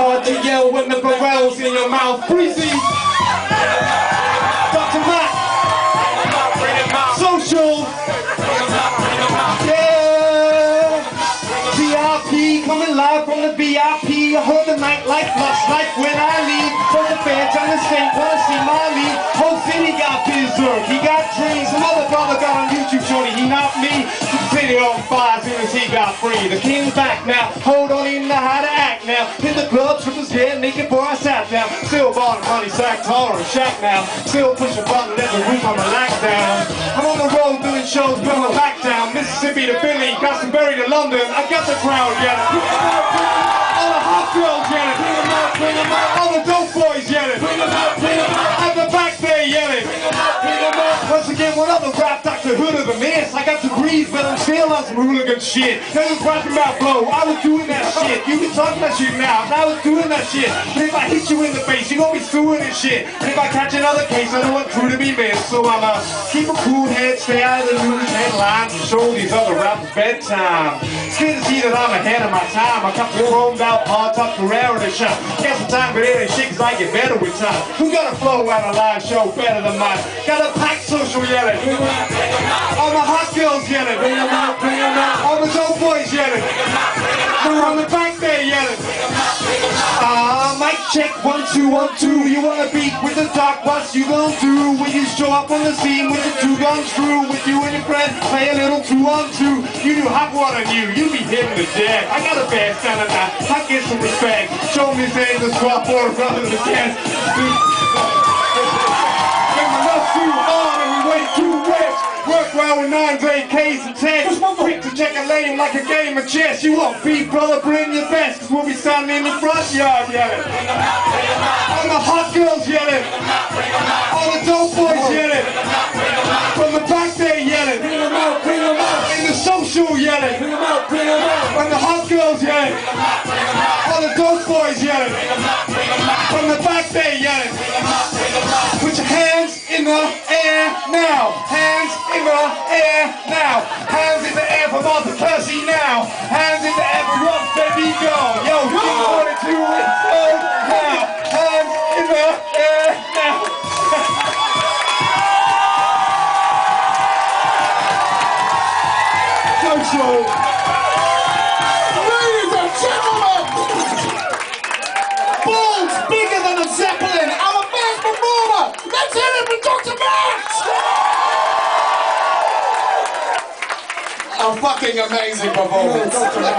hard to yell when the barrel's in your mouth. Breezy, Dr. Matt, Social, yeah, G.I.P. coming live from the VIP. I hold the night like much like when I leave. From the bench, I'm the same person, my lead. Whole city got berserk, he got dreams. Another brother got on YouTube, shorty, he not me. On fire as soon as he got free. The king's back now. Hold on, he know how to act now. Hit the club, trip his head, naked boy, I sat down. Still bought a money sack, taller and shack now. Still push a button, let the roof on the lack down. I'm on the road doing shows, bring my back down. Mississippi to Philly, Glastonbury to London. I got the crowd, yeah. All the hot girls, yeah. Bring them out, bring them out. All the dope boys, yeah. Bring them out, bring them out. At the back there, yeah. Bring them out, bring them out. Once again, what other rap Dr. Hood of the mess? I got to breathe, but I'm still on some hooligan shit. They was rapping about blow. I was doing that shit. You be talking that shit now. I was doing that shit. But if I hit you in the face, you gon' be suing and shit. And if I catch another case, I know what true to be missed. So I'ma keep a cool head, stay out of the looters' headlines, and show these other rappers bedtime. It's good to see that I'm ahead of my time. I got roamed out hard top Carrera to shop. Got some time, but it ain't shit, cause I get better with time. Who got a flow at a live show better than mine? Got a packed social yelling. All my hot girls yelling. Bring them out, all the dope boys yelling. They're on the back there yelling. Mic check, 1, 2, 1, 2. You wanna beat with the dark, what's you gon' do? When you show up on the scene with the two guns crew, with you and your friend, play a little 2 on 2. You do hot water new, you be hitting the dead. I got a bad sound and I get some respect. Show me things to swap for a brother to dance. Bring my love suit on and we wait too rich. Work well with 9s, 8Ks and 10s. Quick to check a lane like a game of chess. You want beat, brother, bring your best. Cause we'll be standing in the front yard yelling. All the hot girls yelling. All the dope boys yelling. From the back there yelling. Bring them out, bring them out. In the social yelling. Bring them out, bring them out. When the hot girls yelling. All the dope boys yelling. From the back there yelling. Put your hands in the air now. Hands in the air now. Hands in the air for Martha Percy now. Hands in the air for Rob Baby Girl. Yo, you wanna do it so now. Hands in the air now. Social. Ladies and gentlemen, balls bigger than a zeppelin. Our best performer. Let's hear it with Dr. Max. A fucking amazing performance.